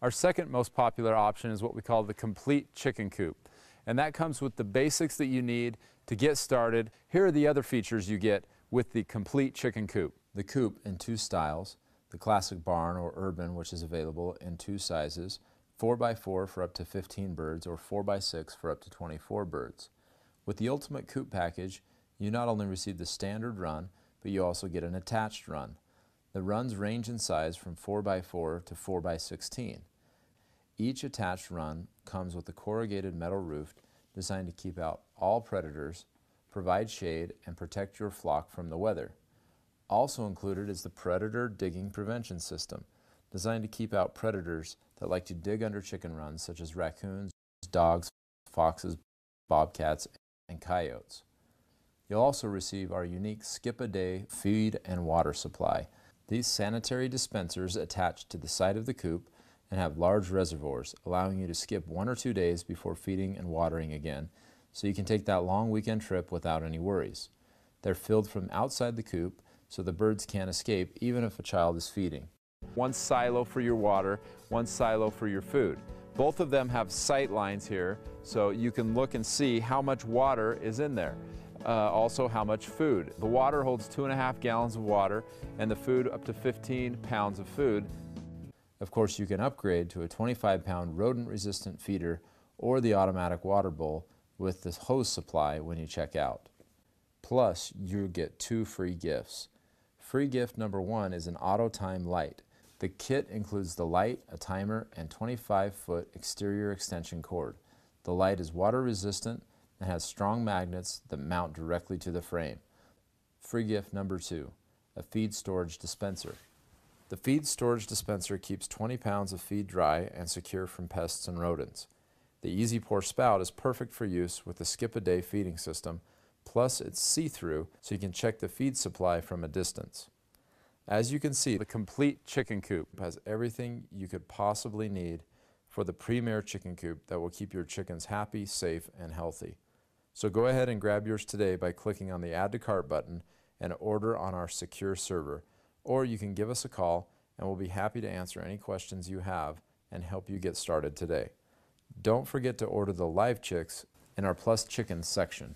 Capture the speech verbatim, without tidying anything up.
Our second most popular option is what we call the complete chicken coop. And that comes with the basics that you need to get started. Here are the other features you get with the complete chicken coop. The coop in two styles, the classic barn or urban, which is available in two sizes, four by four for up to fifteen birds or four by six for up to twenty-four birds. With the ultimate coop package, you not only receive the standard run, but you also get an attached run. The runs range in size from four by four to four by sixteen. Each attached run comes with a corrugated metal roof designed to keep out all predators, provide shade, and protect your flock from the weather. Also included is the predator digging prevention system, designed to keep out predators that like to dig under chicken runs such as raccoons, dogs, foxes, bobcats, and coyotes. You'll also receive our unique Skip-A-Day feed and water supply. These sanitary dispensers attach to the side of the coop and have large reservoirs, allowing you to skip one or two days before feeding and watering again, so you can take that long weekend trip without any worries. They're filled from outside the coop, so the birds can't escape even if a child is feeding. One silo for your water, one silo for your food. Both of them have sight lines here, so you can look and see how much water is in there. Uh, also how much food. The water holds two and a half gallons of water and the food up to fifteen pounds of food. Of course, you can upgrade to a twenty-five pound rodent-resistant feeder or the automatic water bowl with the hose supply when you check out. Plus, you get two free gifts. Free gift number one is an auto time light. The kit includes the light, a timer, and twenty-five foot exterior extension cord. The light is water resistant and has strong magnets that mount directly to the frame. Free gift number two, a feed storage dispenser. The feed storage dispenser keeps twenty pounds of feed dry and secure from pests and rodents. The Easy Pour spout is perfect for use with the Skip-A-Day feeding system, plus it's see-through so you can check the feed supply from a distance. As you can see, the complete chicken coop has everything you could possibly need for the premier chicken coop that will keep your chickens happy, safe, and healthy. So go ahead and grab yours today by clicking on the Add to Cart button and order on our secure server. Or you can give us a call and we'll be happy to answer any questions you have and help you get started today. Don't forget to order the live chicks in our Plus Chicken section.